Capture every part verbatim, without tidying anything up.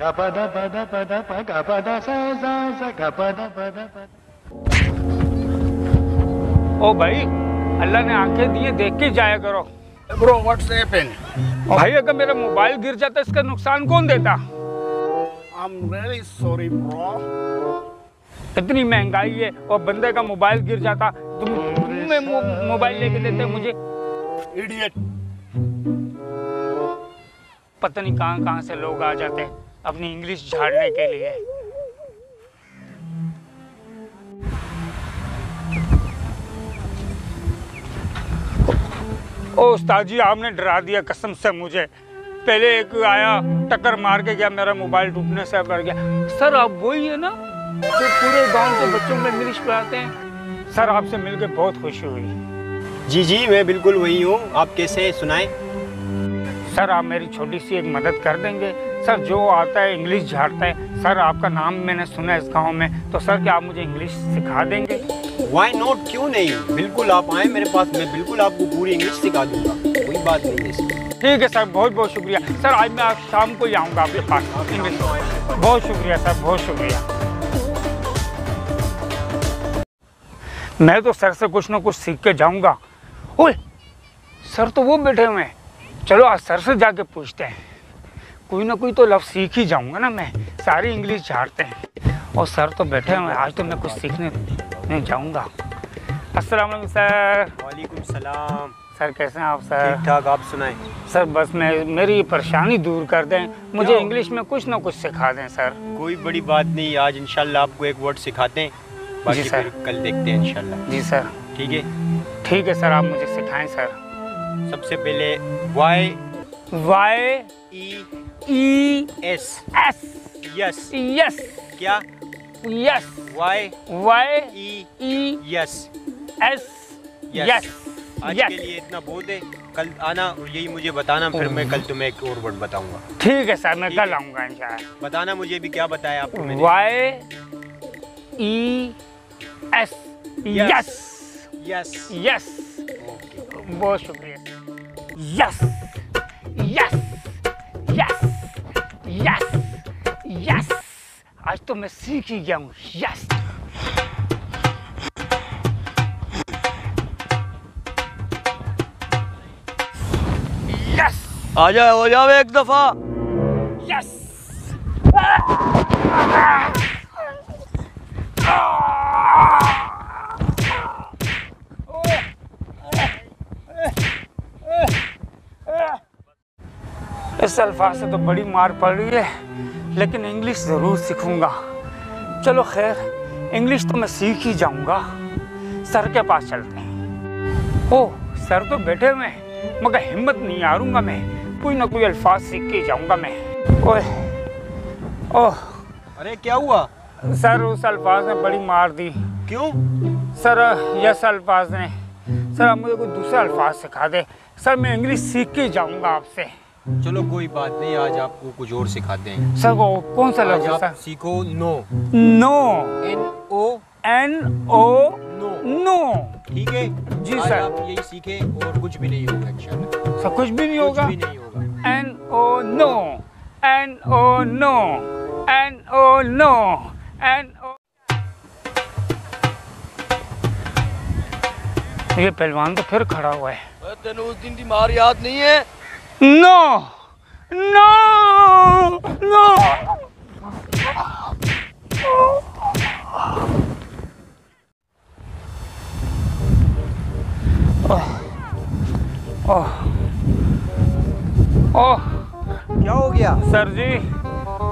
गपदा पदा पदा पदा पदा सा सा सा गपदा पदा पदा। ओ भाई अल्लाह ने आंखें दिए, देख के जाया करो। ब्रो व्हाट्सएप है भाई, अगर मेरा मोबाइल गिर जाता इसका नुकसान कौन देता? I am really sorry bro, इतनी महंगाई है और बंदे का मोबाइल गिर जाता, तुम तुम्हें मोबाइल लेके देते मुझे, इडियट। पता नहीं कहाँ कहाँ से लोग आ जाते हैं अपनी इंग्लिश झाड़ने के लिए। ओ उस्ताद जी आपने डरा दिया कसम से मुझे। पहले एक आया टक्कर मार के गया, मेरा मोबाइल टूटने से मर गया। सर आप वही है ना जो पूरे गांव के बच्चों में इंग्लिश पढ़ाते हैं? सर आपसे मिलकर बहुत खुशी हुई। जी जी मैं बिल्कुल वही हूँ, आप कैसे सुनाए? सर आप मेरी छोटी सी एक मदद कर देंगे? सर जो आता है इंग्लिश झाड़ता है, सर आपका नाम मैंने सुना है इस गाँव में, तो सर क्या आप मुझे इंग्लिश सिखा देंगे? Why not? क्यों नहीं, बिल्कुल आप आए मेरे पास, मैं बिल्कुल आपको पूरी इंग्लिश सिखा दूंगा, कोई बात नहीं है। ठीक है सर, बहुत बहुत शुक्रिया सर, आज मैं आज शाम को ही आऊँगा आपके पास। बहुत शुक्रिया सर, बहुत शुक्रिया। मैं तो सर से कुछ ना कुछ सीख के जाऊँगा। ओए सर तो वो बैठे हुए हैं, चलो आज सर से जाके पूछते हैं, कोई ना कोई तो लफ्ज़ सीख ही जाऊँगा ना मैं, सारी इंग्लिश झाड़ते हैं और सर तो बैठे हुए, आज तो मैं कुछ सीखने नहीं जाऊँगा। अस्सलाम वालेकुम सर। वालेकुम सलाम। सर कैसे हैं आप सर? ठीक ठाक, आप सुनाएं? सर बस मैं मेरी परेशानी दूर कर दें, मुझे इंग्लिश में कुछ ना कुछ सिखा दें सर। कोई बड़ी बात नहीं, आज इंशाल्लाह आपको एक वर्ड सिखाते हैं, बाकी जी सर कल देखते हैं इंशाल्लाह। जी सर ठीक है। ठीक है सर आप मुझे सिखाएं सर। सबसे पहले Y Y E E S S yes yes क्या yes Y Y E E yes S yes. आज के लिए इतना बहुत है, कल आना और यही मुझे बताना, फिर मैं कल तुम्हें एक और वर्ड बताऊंगा। ठीक है सर मैं कल आऊँगा इंशाल्लाह। बताना मुझे भी क्या बताया आपको मैंने? Y E S yes yes yes. बहुत शुक्रिया। Yes yes yes yes yes, आज तो मैं सीख ही गया हूँ। यस यस आ जाओ हो जाओ एक दफा। यस इस अल्फाज से तो बड़ी मार पड़ रही है, लेकिन इंग्लिश ज़रूर सीखूंगा। चलो खैर इंग्लिश तो मैं सीख ही जाऊंगा। सर के पास चलते हैं। ओह सर तो बैठे हुए हैं, मगर हिम्मत नहीं हारूंगा मैं, कोई ना कोई अल्फाज सीख के जाऊंगा मैं। ओह ओह अरे क्या हुआ? सर उस अल्फाज ने बड़ी मार दी। क्यों? सर यस अल्फाज ने। सर आप मुझे कोई दूसरा अल्फाज सिखा दे, सर मैं इंग्लिश सीख के जाऊँगा आपसे। चलो कोई बात नहीं, आज आपको कुछ और सिखाते हैं। सर वो कौन सा लफ्ज है? सीखो no. No N O N O no no. ठीक है जी सर आप यही सीखे और कुछ भी नहीं होगा इंशाल्लाह। सर कुछ भी नहीं होगा? कुछ भी नहीं होगा। N O no N O no N O no N O. ये पहलवान तो फिर खड़ा हुआ है, तेन उस दिन की मार याद नहीं है? No! No! No! Oh. Oh. Oh. क्या हो गया? सर जी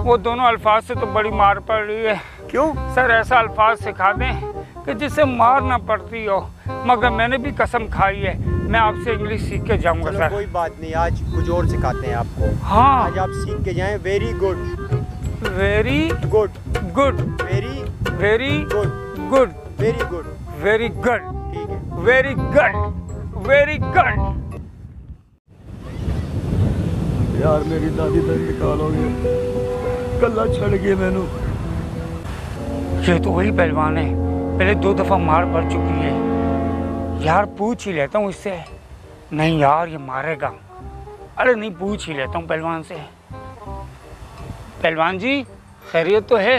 वो दोनों अल्फाज से तो बड़ी मार पड़ रही है। क्यों? सर ऐसा अल्फाज सिखा दें कि जिससे मार ना पड़ती हो, मगर मैंने भी कसम खाई है मैं आपसे इंग्लिश सीख के जाऊंगा सर। कोई बात नहीं, आज कुछ और सिखाते हैं आपको। हाँ आज आप सीख के जाएं। Very good very good good very very good good very good very good ठीक है वेरी गुड वेरी गुड। यार मेरी दादी का इंतकाल हो गया, कल्ला छड़ गया मैनू। ये तो वही पहलवान है, पहले दो दफ़ा मार पड़ चुकी है। यार पूछ ही लेता हूँ इससे। नहीं यार ये मारेगा, अरे नहीं पूछ ही लेता हूँ पहलवान से। पहलवान जी खैरियत तो है?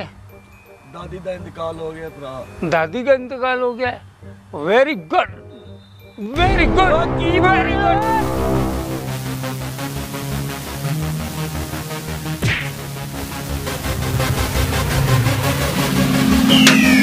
दादी का इंतकाल हो गया भरा। दादी का इंतकाल हो गया? Very good very good very good. Yeah.